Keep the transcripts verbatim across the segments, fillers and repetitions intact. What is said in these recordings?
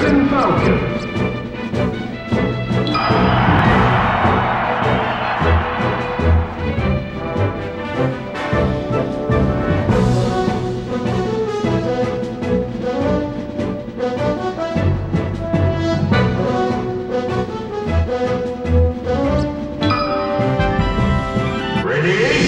Captain Falcon. Yeah!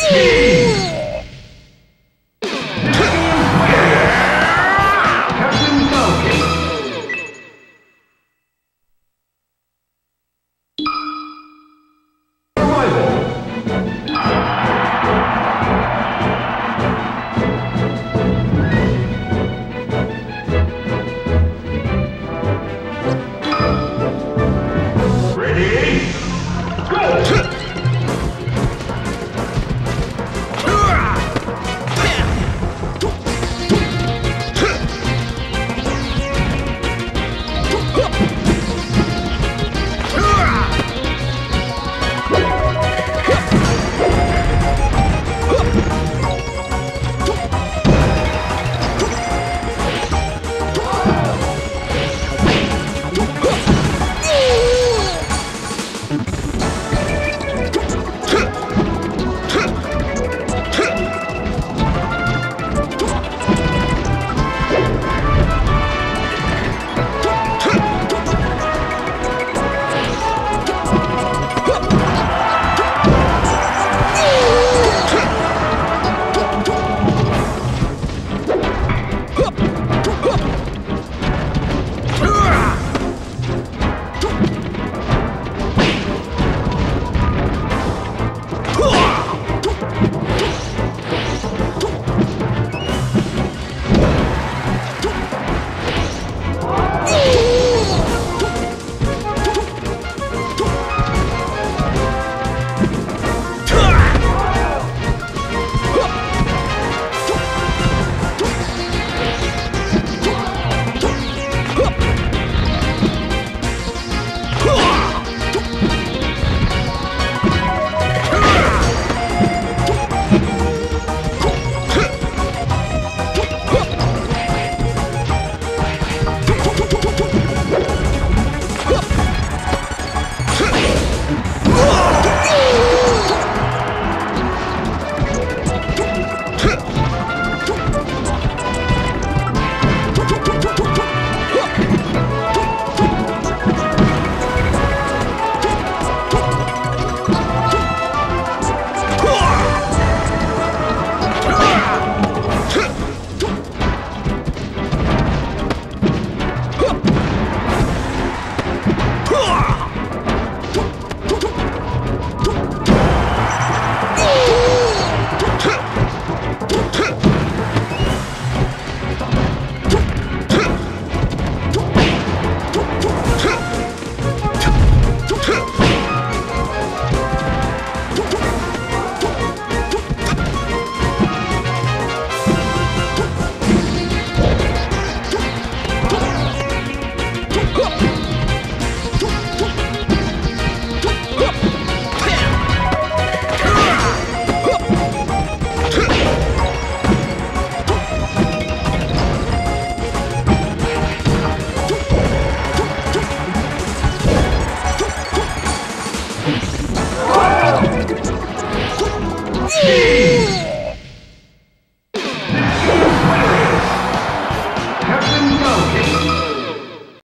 Hey!